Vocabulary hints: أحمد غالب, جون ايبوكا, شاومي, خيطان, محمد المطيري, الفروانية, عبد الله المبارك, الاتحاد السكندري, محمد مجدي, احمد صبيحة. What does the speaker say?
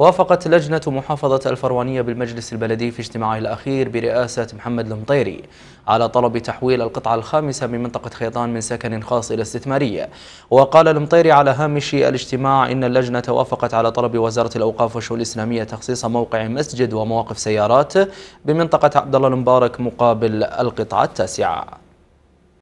وافقت لجنة محافظة الفروانية بالمجلس البلدي في اجتماعه الأخير برئاسة محمد المطيري على طلب تحويل القطعة الخامسة من منطقة خيطان من سكن خاص إلى استثمارية. وقال المطيري على هامش الاجتماع إن اللجنة وافقت على طلب وزارة الأوقاف والشؤون الإسلامية تخصيص موقع مسجد ومواقف سيارات بمنطقة عبد الله المبارك مقابل القطعة التاسعة.